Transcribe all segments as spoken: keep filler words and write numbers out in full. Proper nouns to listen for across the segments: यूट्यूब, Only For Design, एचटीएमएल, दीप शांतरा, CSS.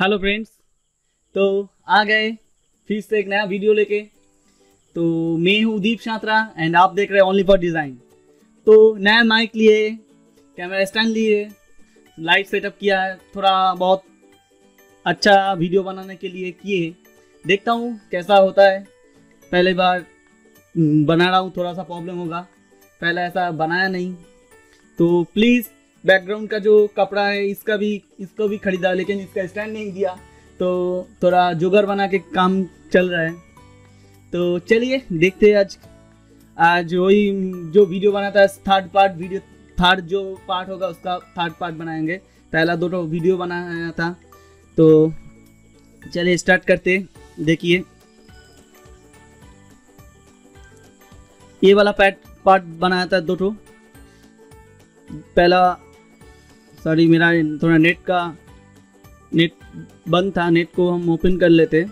Hello friends, तो आ गए फिर से एक नया वीडियो लेके। तो मैं हूँ दीप शांतरा एंड आप देख रहे हैं ओनली फॉर डिज़ाइन। तो नया माइक लिए, कैमरा स्टैंड लिए, लाइट सेटअप किया है, थोड़ा बहुत अच्छा वीडियो बनाने के लिए किए। देखता हूँ कैसा होता है। पहले बार बना रहा हूँ, थोड़ा सा प्रॉब्लम होगा, पहले ऐसा बनाया नहीं। तो प्लीज़ बैकग्राउंड का जो कपड़ा है इसका भी इसको भी ख़रीदा, लेकिन इसका स्टैंड नहीं दिया, तो थोड़ा जुगाड़ बना के काम चल रहा है। तो चलिए देखते हैं आज आज वही जो वीडियो बनाता है, थर्ड पार्ट वीडियो थर्ड जो पार्ट होगा उसका थर्ड पार्ट बनाएंगे। पहला दो तो वीडियो बनाया था। तो चलिए स्टार्ट करते, देखिए ये वाला पार्ट पार्ट बनाया था दो तो। पहला सॉरी, मेरा थोड़ा नेट का नेट बंद था, नेट को हम ओपन कर लेते।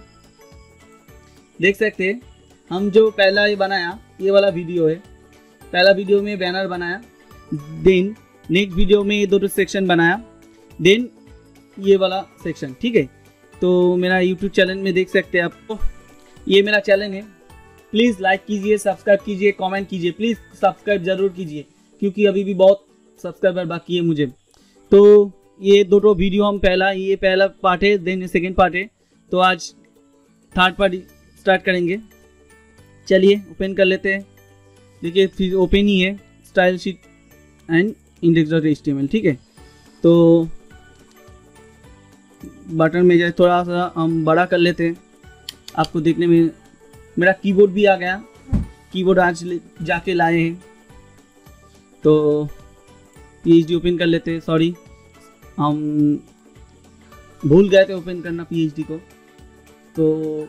देख सकते हम जो पहला ये बनाया ये वाला वीडियो है। पहला वीडियो में बैनर बनाया, देन नेक्स्ट वीडियो में ये दो सेक्शन बनाया, देन ये वाला सेक्शन, ठीक है। तो मेरा यूट्यूब चैनल में देख सकते हैं आपको, ये मेरा चैनल है। प्लीज़ लाइक कीजिए, सब्सक्राइब कीजिए, कॉमेंट कीजिए। प्लीज़ सब्सक्राइब ज़रूर कीजिए, क्योंकि अभी भी बहुत सब्सक्राइबर बाकी है मुझे। तो ये दो टो वीडियो हम पहला ये पहला पार्ट है, देन सेकेंड पार्ट है। तो आज थर्ड पार्ट स्टार्ट करेंगे। चलिए ओपन कर लेते हैं। देखिए फिर ओपन ही है, style sheet and index dot एचटीएमएल, ठीक है। तो बटन में जाए, थोड़ा सा हम बड़ा कर लेते हैं आपको देखने में। मेरा कीबोर्ड भी आ गया, कीबोर्ड आज जाके लाए हैं। तो पीएचडी ओपन कर लेते हैं। सॉरी, हम भूल गए थे ओपन करना पीएचडी को। तो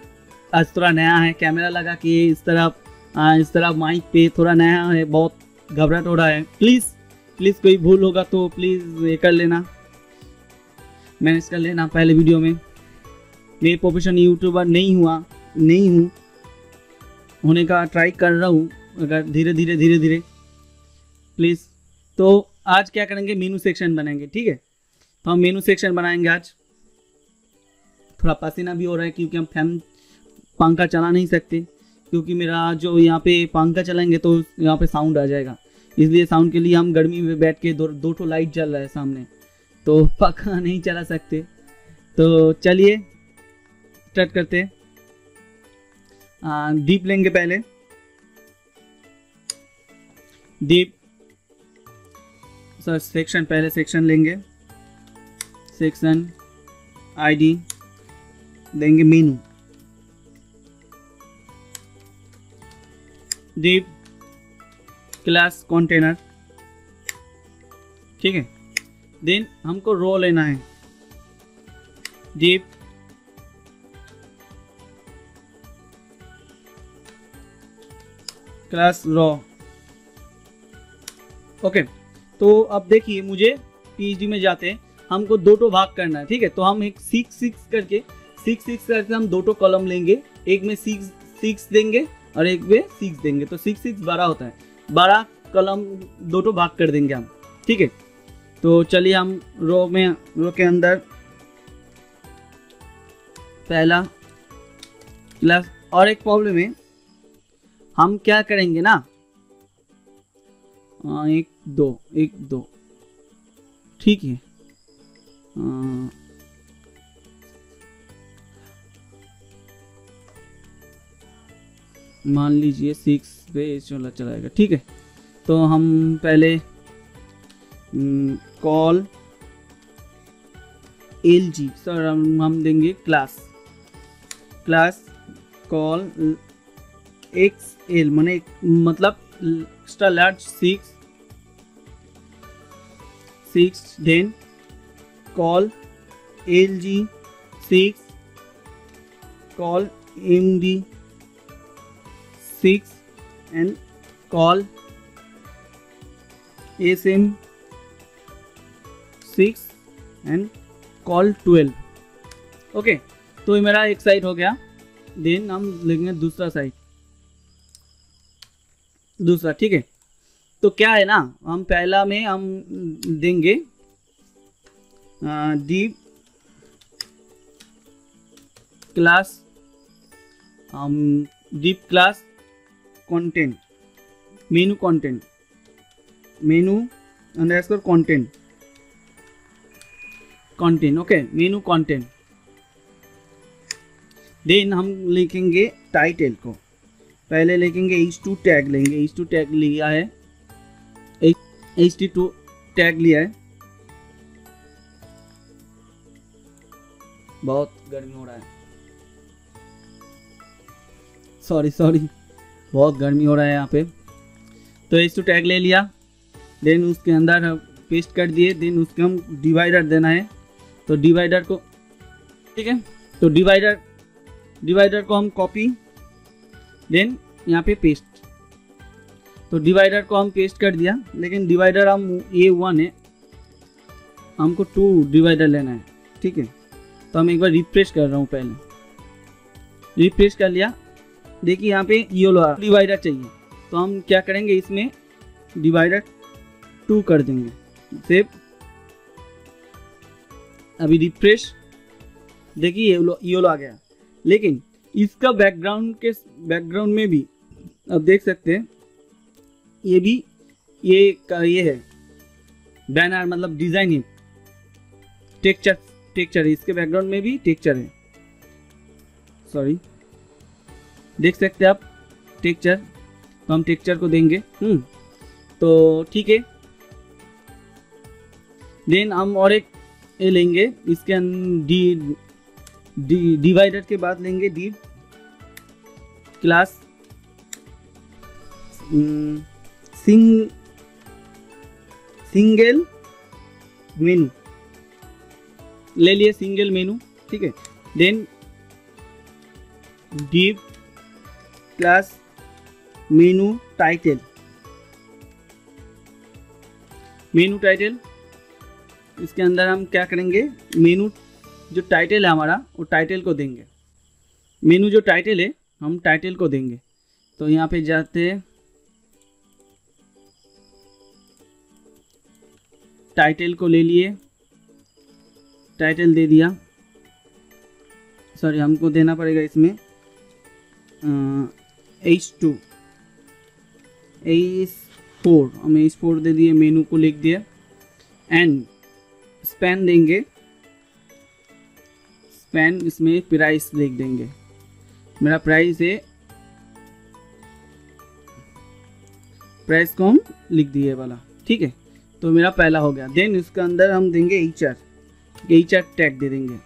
आज थोड़ा नया है, कैमरा लगा के इस तरह इस तरह माइक पे थोड़ा नया है, बहुत घबराहट हो रहा है। प्लीज़ प्लीज़ कोई भूल होगा तो प्लीज़ ये कर लेना, मैनेज कर लेना। पहले वीडियो में मैं प्रोफेशनल यूट्यूबर नहीं हुआ नहीं हूँ होने का ट्राई कर रहा हूँ, अगर धीरे धीरे धीरे धीरे प्लीज़। तो आज क्या करेंगे, मेनू सेक्शन बनाएंगे, ठीक है। तो हम मेनू सेक्शन बनाएंगे आज। थोड़ा पसीना भी हो रहा है क्योंकि हम फैन पंखा चला नहीं सकते, क्योंकि मेरा जो यहाँ पे पंखा चलाएंगे तो यहाँ पे साउंड आ जाएगा, इसलिए साउंड के लिए हम गर्मी में बैठ के दो दो ठो लाइट जल रहा है सामने, तो पंखा नहीं चला सकते। तो चलिए स्टार्ट करते हैं। डीप लेंगे पहले, डीप सर सेक्शन पहले सेक्शन लेंगे, सेक्शन आईडी देंगे मेनू, डीप क्लास कंटेनर, ठीक है। देन हमको रो लेना है, डीप क्लास रो, ओके। तो अब देखिए मुझे पीएचडी में जाते हैं, हमको दो टो भाग करना है, ठीक है। तो हम एक सिक्स सिक्स करके सिक्स सिक्स करके हम दो टो कॉलम लेंगे, एक में सिक्स सिक्स देंगे और एक में सिक्स देंगे। तो सिक्स सिक्स बारह होता है, बारह कॉलम दो टो भाग कर देंगे हम, ठीक है। तो चलिए हम रो में रो के अंदर पहला क्लास। और एक प्रॉब्लम है, हम क्या करेंगे ना, एक दो एक दो ठीक है। आ, मान लीजिए सिक्स पे चला चलाएगा, ठीक है। तो हम पहले कॉल एल जी सर हम, हम देंगे class class col X L, मैंने मतलब extra large six six then col L G six col M D six and col S M six and col twelve, okay. तो ये मेरा एक साइड हो गया। देन हम लेंगे दूसरा साइड, दूसरा, ठीक है। तो क्या है ना, हम पहला में हम देंगे deep class um, deep class content menu content menu underscore content content okay menu content then हम लिखेंगे टाइटल को पहले लिखेंगे एच टू टैग लेंगे एच टू टैग लिया है एच टू टैग लिया है बहुत गर्मी हो रहा है सॉरी सॉरी बहुत गर्मी हो रहा है यहाँ पे तो एच टू टैग ले लिया देन उसके अंदर हम पेस्ट कर दिए देन उसके हम डिवाइडर देना है तो डिवाइडर को ठीक है तो डिवाइडर डिवाइडर को हम कॉपी देन यहाँ पे पेस्ट तो डिवाइडर को हम पेस्ट कर दिया लेकिन डिवाइडर हम ये वन है हमको टू डिवाइडर लेना है ठीक है तो हम एक बार रिफ्रेश कर रहा हूँ पहले रिफ्रेश कर लिया देखिए यहाँ पे येलो डिवाइडर चाहिए तो हम क्या करेंगे इसमें डिवाइडर टू कर देंगे सेव अभी रिफ्रेश देखिए येलो येलो आ गया लेकिन इसका बैकग्राउंड के बैकग्राउंड में भी आप देख सकते हैं ये भी ये ये है बैनर मतलब डिज़ाइन है टेक्चर टेक्चर है इसके बैकग्राउंड में भी टेक्चर है सॉरी देख सकते हैं आप टेक्चर तो हम टेक्चर को देंगे हम्म तो ठीक है देन हम और एक ये लेंगे इसके डी डी डिवाइडर के बाद लेंगे div class single single menu ले लिए सिंगल मेनू ठीक है then deep class menu title menu title इसके अंदर हम क्या करेंगे मेनू जो टाइटल है हमारा वो टाइटल को देंगे मेनू जो टाइटल है हम टाइटल को देंगे तो यहाँ पे जाते हैं टाइटल को ले लिए टाइटल दे दिया सॉरी हमको देना पड़ेगा इसमें एच टू एच फोर हम एच फोर दे दिए मेनू को लिख दिया एंड स्पैन देंगे पैन इसमें प्राइस लिख देंगे मेरा प्राइस है प्राइस को हम लिख दिए वाला ठीक है तो मेरा पहला हो गया देन इसके अंदर हम देंगे H R H R tag दे देंगे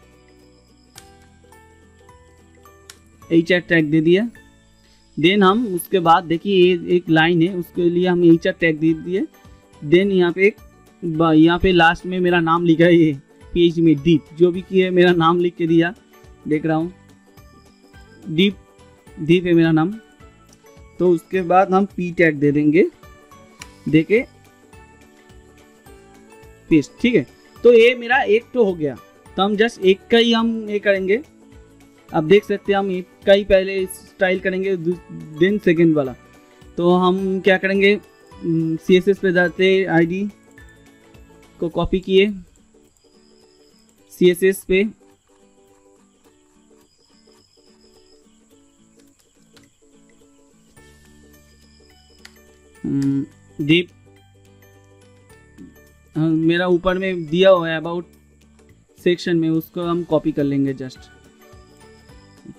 एच आर टैग दे दिया देन हम उसके बाद देखिए ये एक लाइन है उसके लिए हम एच आर टैग दे दिए देन यहाँ पे यहाँ पे लास्ट में मेरा नाम लिखा है ये पेज में डीप जो भी किया है मेरा नाम लिख के दिया देख रहा हूँ डीप डीप है मेरा नाम तो उसके बाद हम पी टैग दे देंगे देके पेस्ट ठीक है तो ये मेरा एक तो हो गया तो हम जस्ट एक का ही हम ये करेंगे आप देख सकते हैं हम एक का ही पहले स्टाइल करेंगे देन सेकेंड वाला तो हम क्या करेंगे सी एस एस पे जाते आईडी को कॉपी किए C S S पे डीप मेरा ऊपर में दिया हुआ है अबाउट सेक्शन में उसको हम कॉपी कर लेंगे जस्ट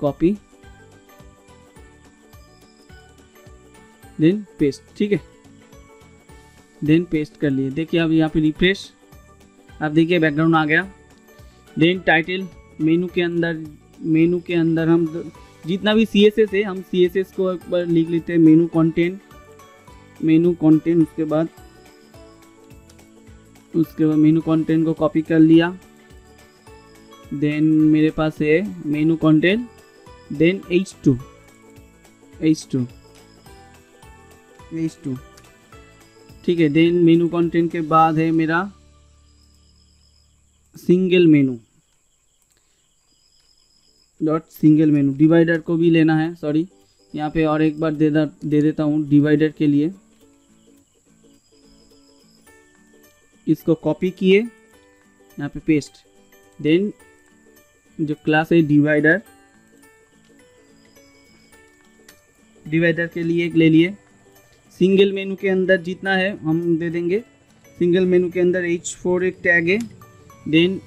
कॉपी देन पेस्ट ठीक है देन पेस्ट कर लिए देखिए अब यहाँ पे रिफ्रेश आप देखिए बैकग्राउंड आ गया देन टाइटल मेनू के अंदर मेनू के अंदर हम जितना भी सी एस एस है हम सी एस एस को एक बार लिख लेते हैं मेनू कंटेंट मेनू कंटेंट उसके बाद उसके बाद मेनू कंटेंट को कॉपी कर लिया देन मेरे पास है menu content then H two H two H two ठीक है देन मेनू कंटेंट के बाद है मेरा single menu dot single menu divider को भी लेना है सॉरी यहाँ पे और एक बार दे दे देता हूँ डिवाइडर के लिए इसको कॉपी किए यहाँ पे पेस्ट देन जो क्लास है डिवाइडर डिवाइडर के लिए एक ले लिए। सिंगल मेनू के अंदर जितना है हम दे देंगे। सिंगल मेनू के अंदर एच फोर एक टैग है, देन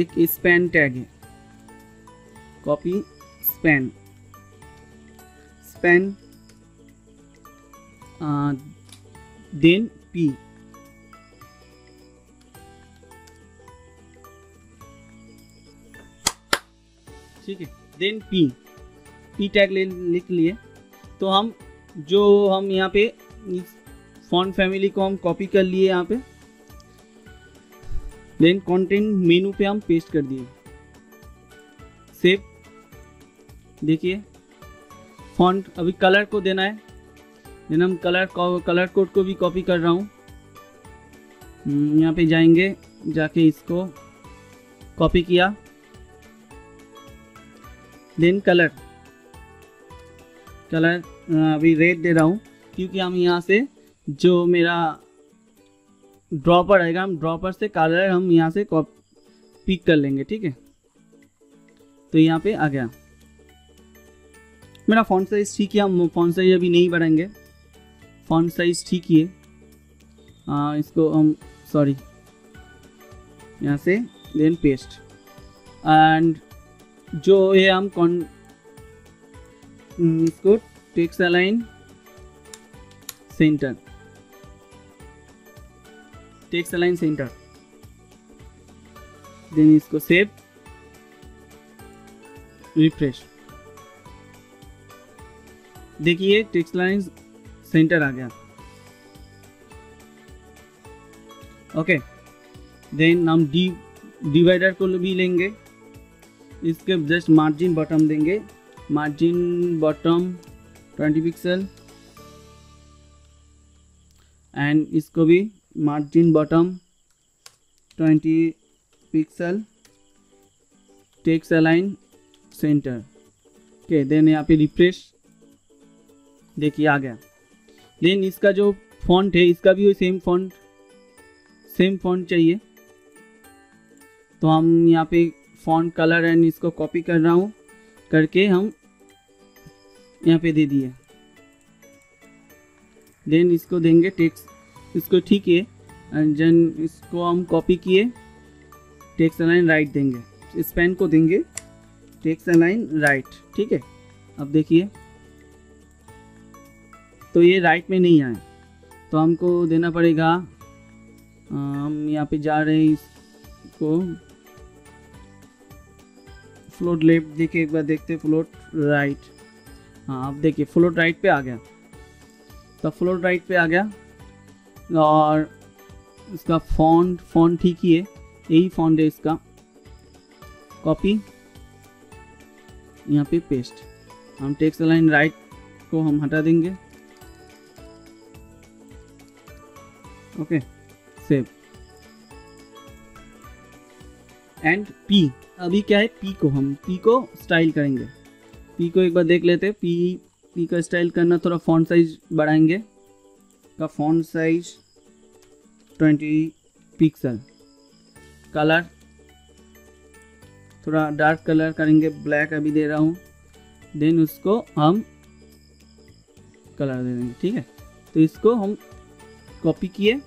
एक स्पैन टैग है, copy span span then P ठीक है, देन पी पी टैग ले लिख लिए। तो हम जो हम यहाँ पे फॉन्ट फैमिली को हम कॉपी कर लिए यहाँ पे, देन कंटेंट मेनू पे हम पेस्ट कर दिए। सेव, देखिए फॉन्ट अभी कलर को देना है, देन हम कलर कलर कोड को भी कॉपी कर रहा हूँ। यहाँ पे जाएंगे, जाके इसको कॉपी किया, देन कलर कलर अभी रेड दे रहा हूँ क्योंकि हम यहाँ से जो मेरा ड्रॉपर आएगा हम ड्रॉपर से कलर हम यहाँ से पिक कर लेंगे। ठीक है, तो यहाँ पे आ गया मेरा फॉन्ट साइज। ठीक है, हम फॉन्ट साइज अभी नहीं बढ़ाएंगे, फॉन्ट साइज ठीक ही है। इसको हम सॉरी यहाँ से देन पेस्ट, एंड जो ये हम कौन इसको text align centre text align centre then इसको सेव, रिफ्रेश, देखिए टेक्स्ट अलाइन सेंटर आ गया। ओके, देन हम डी डिवाइडर को भी लेंगे, इसके जस्ट मार्जिन बॉटम देंगे, margin bottom twenty pixel, and इसको भी margin bottom twenty pixel, text align centre. Okay, then यहाँ पे रिफ्रेश, देखिए आ गया। देन इसका जो फॉन्ट है इसका भी सेम फॉन्ट सेम फॉन्ट चाहिए, तो हम यहाँ पे फॉन्ट कलर एंड इसको कॉपी कर रहा हूँ, करके हम यहाँ पे दे दिए। देन इसको देंगे टेक्स्ट, इसको ठीक है, एंड देन इसको हम कॉपी किए, टेक्स्ट अलाइन राइट देंगे, स्पैन को देंगे टेक्स्ट अलाइन राइट। ठीक है, अब देखिए तो ये राइट में नहीं आए, तो हमको देना पड़ेगा, हम यहाँ पे जा रहे हैं इसको फ्लोट लेफ्ट, देखिए एक बार देखते फ्लोट राइट। हाँ, आप देखिए फ्लोट राइट पे आ गया, तो फ्लोट राइट पे आ गया, और इसका फॉन्ट फॉन्ट ठीक ही है, यही फॉन्ट है इसका, कॉपी यहाँ पे पेस्ट। हम टेक्स्ट लाइन राइट को हम हटा देंगे। Okay, save and P. अभी क्या है, पी को हम पी को स्टाइल करेंगे, पी को एक बार देख लेते हैं। पी पी का स्टाइल करना, थोड़ा फॉन्ट साइज बढ़ाएंगे, का font size twenty pixel, colour थोड़ा डार्क कलर करेंगे, ब्लैक अभी दे रहा हूँ, देन उसको हम कलर दे देंगे। ठीक है, तो इसको हम कॉपी किए,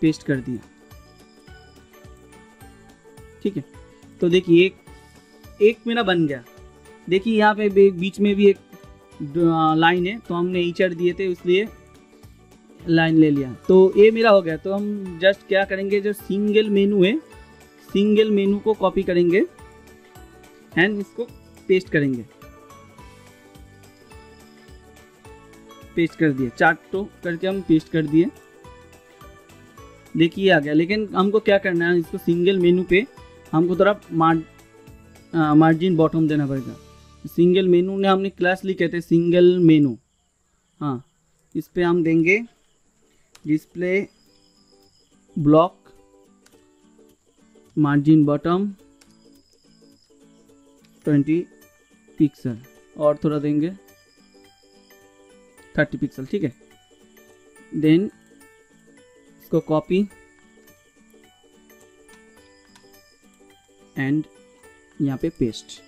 पेस्ट कर दिया। ठीक है, तो देखिए एक एक मेरा बन गया। देखिए यहाँ पे बीच में भी एक लाइन है, तो हमने ईचर दिए थे इसलिए लाइन ले लिया, तो ये मेरा हो गया। तो हम जस्ट क्या करेंगे, जो सिंगल मेनू है सिंगल मेनू को कॉपी करेंगे एंड इसको पेस्ट करेंगे। पेस्ट कर दिए, चार्ट तो करके हम पेस्ट कर दिए, देखिए आ गया। लेकिन हमको क्या करना है, इसको सिंगल मेनू पे हमको थोड़ा मार मार्जिन बॉटम देना पड़ेगा। सिंगल मेनू ने हमने क्लास लिखे थे सिंगल मेनू, हाँ, इस पर हम देंगे display block margin bottom twenty pixel, और थोड़ा देंगे थर्टी पिक्सल। ठीक है, देन इसको कॉपी एंड यहाँ पे पेस्ट।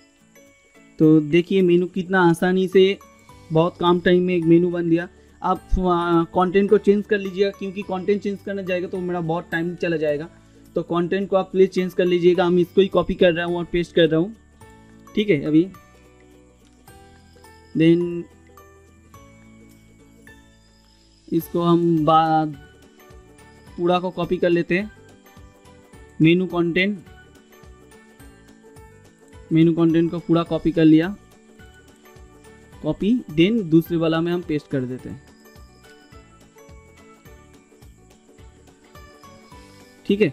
तो देखिए मेनू कितना आसानी से बहुत कम टाइम में एक मेनू बन दिया। आप कंटेंट को चेंज कर लीजिएगा, क्योंकि कंटेंट चेंज करना जाएगा तो मेरा बहुत टाइम चला जाएगा, तो कंटेंट को आप प्लीज़ चेंज कर लीजिएगा। हम इसको ही कॉपी कर रहा हूँ और पेस्ट कर रहा हूँ, ठीक है। अभी देन इसको हम बाद पूरा को कॉपी कर लेते हैं। मेनू कंटेंट मेनू कंटेंट को पूरा कॉपी कर लिया, कॉपी। देन दूसरे वाला में हम पेस्ट कर देते हैं, ठीक है।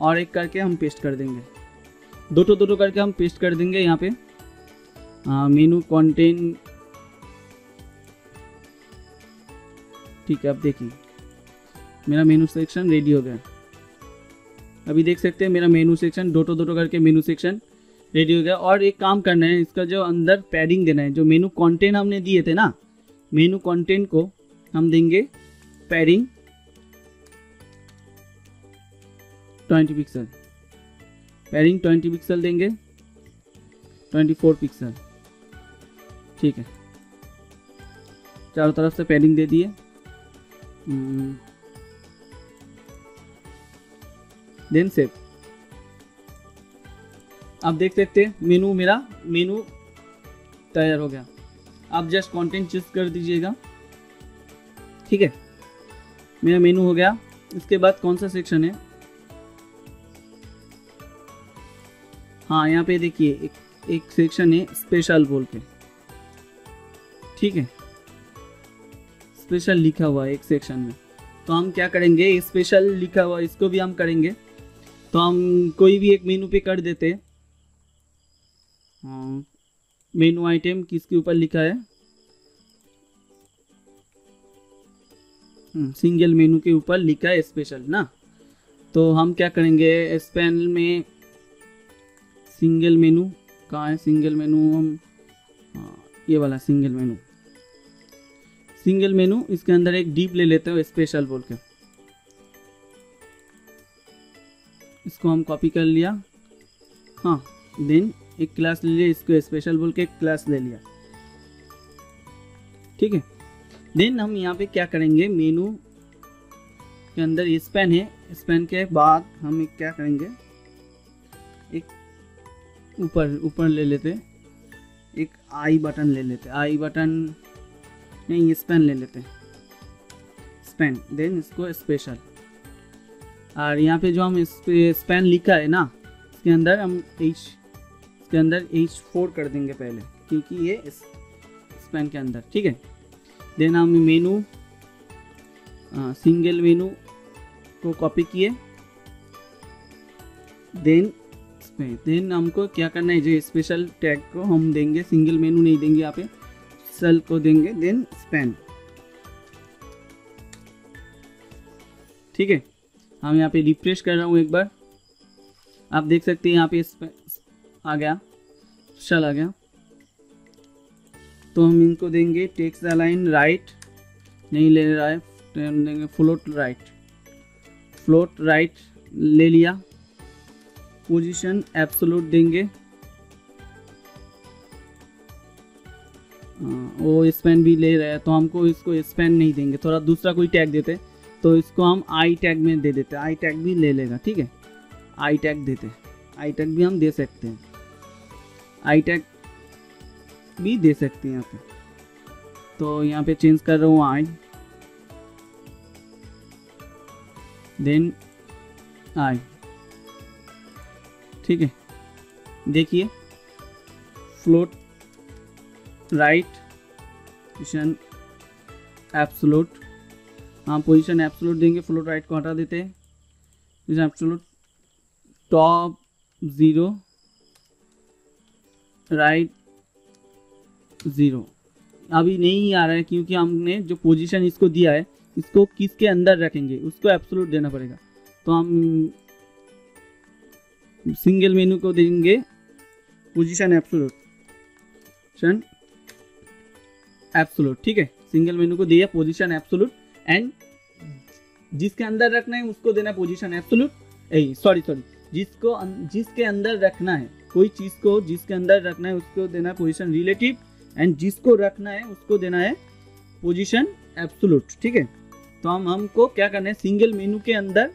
और एक करके हम पेस्ट कर देंगे, दो टो दो टो करके हम पेस्ट कर देंगे यहाँ पे। आ, मेनू कंटेंट, ठीक है। अब देखिए मेरा मेनू सेक्शन रेडी हो गया। अभी देख सकते हैं मेरा मेनू सेक्शन दो टो दो टो करके मेनू सेक्शन रेडी हो गया। और एक काम करना है, इसका जो अंदर पैडिंग देना है, जो मेनू कंटेंट हमने दिए थे ना, मेनू कंटेंट को हम देंगे padding twenty pixel, padding twenty pixel देंगे, ट्वेंटी फोर पिक्सल, ठीक है। चारों तरफ से पैडिंग दे दिए। Then save. आप देख सकते हैं मेनू, मेरा मेनू तैयार हो गया। आप जस्ट कंटेंट चूज कर दीजिएगा, ठीक है। मेरा मेनू हो गया। इसके बाद कौन सा सेक्शन है? हाँ, यहाँ पे देखिए एक एक सेक्शन है स्पेशल बोल के, ठीक है। स्पेशल लिखा हुआ है एक सेक्शन में, तो हम क्या करेंगे, स्पेशल लिखा हुआ इसको भी हम करेंगे। तो हम कोई भी एक मेनू पे कर देते हैं। मेनू आइटम किसके ऊपर लिखा है? सिंगल मेनू के ऊपर लिखा है स्पेशल ना। तो हम क्या करेंगे, इस पैनल में सिंगल मेनू कहाँ है? सिंगल मेनू हम आ, ये वाला सिंगल मेनू सिंगल मेनू इसके अंदर एक डीप ले लेते हैं स्पेशल बोल के। इसको हम कॉपी कर लिया, हाँ। देन एक क्लास ले लिया, इसको स्पेशल बोल के एक क्लास ले लिया, ठीक है। देन हम यहाँ पे क्या करेंगे, मेनू के अंदर स्पैन है, स्पैन के बाद हम क्या करेंगे, एक ऊपर ऊपर ले लेते, एक आई बटन ले लेते, आई बटन नहीं, स्पैन ले लेते हैं, स्पैन। देन इसको स्पेशल, और यहाँ पे जो हम स्पैन लिखा है ना, इसके अंदर हम एच इसके अंदर एच फोर कर देंगे पहले, क्योंकि ये स्पैन के अंदर, ठीक है। देन हम मेनू सिंगल मेनू को कॉपी किए। देन देन हमको क्या करना है, जो स्पेशल टैग को हम देंगे, सिंगल मेनू नहीं देंगे यहाँ पे, सेल को देंगे। देन स्पैन, ठीक है। हम यहाँ पे रिफ्रेश कर रहा हूँ एक बार, आप देख सकते हैं यहाँ पे आ गया, चल आ गया। तो हम इनको देंगे टेक्स्ट अलाइन राइट, नहीं ले रहा है, देंगे फ्लोट राइट, फ्लोट राइट ले लिया। पोजीशन एब्सोल्यूट देंगे, वो स्पैन भी ले रहा है, तो हमको इसको स्पैन नहीं देंगे, थोड़ा दूसरा कोई टैग देते, तो इसको हम आई टैग में दे देते, आई टैग भी ले लेगा, ठीक है। आई टैग देते, आई टैग भी हम दे सकते हैं, आई टैग भी दे सकते हैं यहाँ पे। तो यहाँ पे चेंज कर रहा हूँ आई, देन आई, ठीक है। देखिए फ्लोट राइट पोजिशन एब्सोल्यूट, हाँ पोजिशन एब्सोल्यूट देंगे, फ्लोट राइट को हटा देते हैं, position absolute top zero right zero. अभी नहीं आ रहा है क्योंकि हमने जो पोजिशन इसको दिया है, इसको किसके अंदर रखेंगे, उसको एब्सोल्यूट देना पड़ेगा। तो हम सिंगल मेनू को देंगे पोजिशन एब्सोल्यूट, पोजिशन एब्सोल्यूट, ठीक है। सिंगल मेनू को दिया पोजीशन एब्सोल्यूट, एंड जिसके अंदर रखना है उसको देना position absolute, uh sorry sorry जिसको जिसके अंदर रखना है, कोई चीज़ को जिसके अंदर रखना है उसको देना पोजीशन रिलेटिव, एंड जिसको रखना है उसको देना है पोजीशन एब्सोल्यूट। ठीक है, तो हम हमको क्या करना है, सिंगल मेनू के अंदर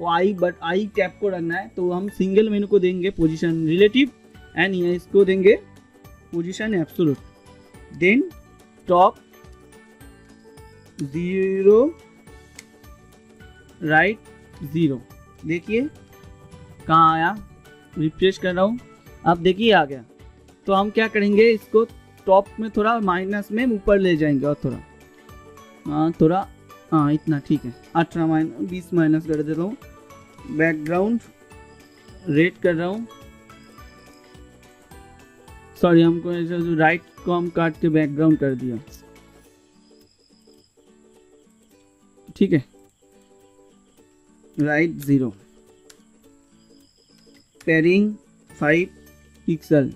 वो आई बट आई टैब को रखना है, तो हम सिंगल मेनू को देंगे पोजीशन रिलेटिव एंड इसको देंगे position absolute. Then top zero right zero, देखिए कहाँ आया, रिफ्रेश कर रहा हूँ, आप देखिए आ गया। तो हम क्या करेंगे, इसको टॉप में थोड़ा माइनस में ऊपर ले जाएंगे और थोड़ा हाँ थोड़ा हाँ इतना ठीक है, अठारह माइनस बीस माइनस कर देता हूँ। बैकग्राउंड रेड कर रहा हूँ, सॉरी हमको जो राइट को हम काट के बैकग्राउंड कर दिया। ठीक है, right zero, padding five pixel,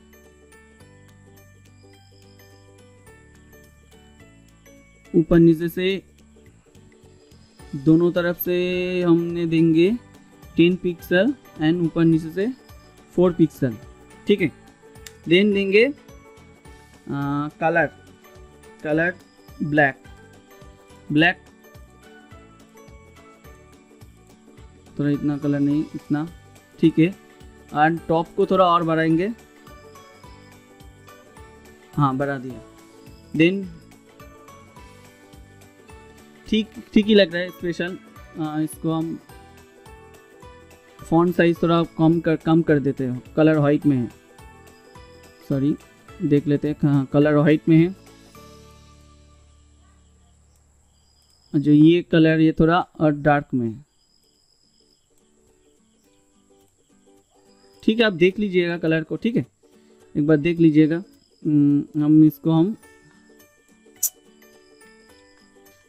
ऊपर नीचे से दोनों तरफ से हमने देंगे टेन पिक्सल एंड ऊपर नीचे से फोर पिक्सल। ठीक है, देन देंगे कलर, कलर ब्लैक, ब्लैक थोड़ा इतना कलर नहीं इतना, ठीक है। एंड टॉप को थोड़ा और बढ़ाएंगे, हाँ बढ़ा दिया। देन ठीक ठीक ही लग रहा है स्पेशल, इसको हम फॉन्ट साइज थोड़ा कम कर कम कर देते हैं, कलर वाइट में है, सॉरी देख लेते हैं, हाँ कलर वाइट में है। जो ये कलर ये थोड़ा और डार्क में है, ठीक है, आप देख लीजिएगा कलर को, ठीक है एक बार देख लीजिएगा। हम इसको हम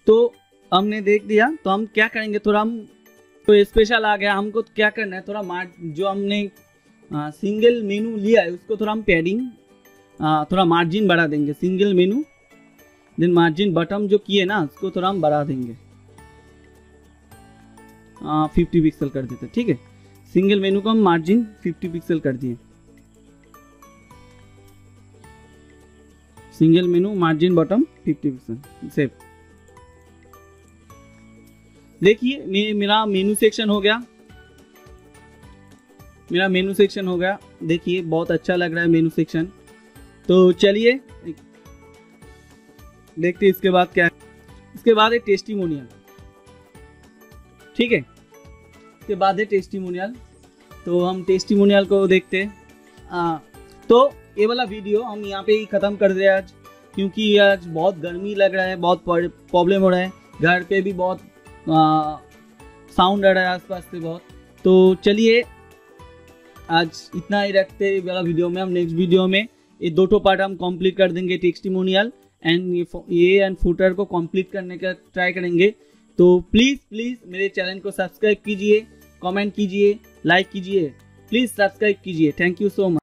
तो हमने देख दिया, तो हम क्या करेंगे, थोड़ा हम तो स्पेशल आ गया, हमको क्या करना है, थोड़ा मार्ज जो हमने आ, सिंगल मेनू लिया है उसको थोड़ा हम पैडिंग आ, थोड़ा मार्जिन बढ़ा देंगे। Single menu then margin button जो किए ना उसको थोड़ा हम बढ़ा देंगे, आ, फिफ्टी पिक्सल कर देते। ठीक है, सिंगल मेनू को हम मार्जिन फिफ्टी पिक्सल कर दिए। Single menu margin bottom fifty pixel, save. देखिए मे, मेरा मेनू सेक्शन हो गया, मेरा मेनू सेक्शन हो गया, देखिए बहुत अच्छा लग रहा है मेनू सेक्शन। तो चलिए देखते हैं इसके बाद क्या है। इसके बाद है टेस्टिमोनियल, ठीक है, के बाद है टेस्टिमोनियल, तो हम टेस्टिमोनियल को देखते हैं। तो ये वाला वीडियो हम यहाँ पे ही ख़त्म कर रहे हैं आज, क्योंकि आज बहुत गर्मी लग रहा है, बहुत प्रॉब्लम हो रहा है, घर पे भी बहुत साउंड आ रहा है आसपास से बहुत। तो चलिए आज इतना ही रखते हैं वाला वीडियो में, हम नेक्स्ट वीडियो में ये दो टो पार्ट हम कंप्लीट कर देंगे, टेस्टिमोनियल एंड ये एंड फुटर को कंप्लीट करने का ट्राई करेंगे। तो प्लीज़ प्लीज़ मेरे चैनल को सब्सक्राइब कीजिए, कमेंट कीजिए, लाइक कीजिए, प्लीज़ सब्सक्राइब कीजिए। Thank you so much.